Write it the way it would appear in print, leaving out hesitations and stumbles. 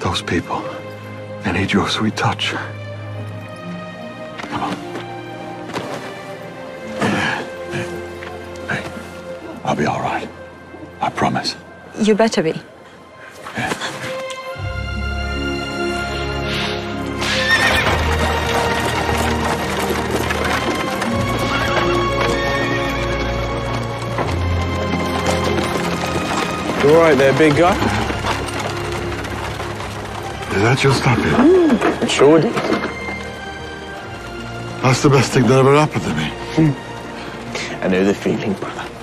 those people. I need your sweet touch. Come on. Hey, I'll be all right. I promise. You better be. You all right there, big guy? Did that just happen? Mm, sure did. That's the best thing that ever happened to me. I know the feeling, brother.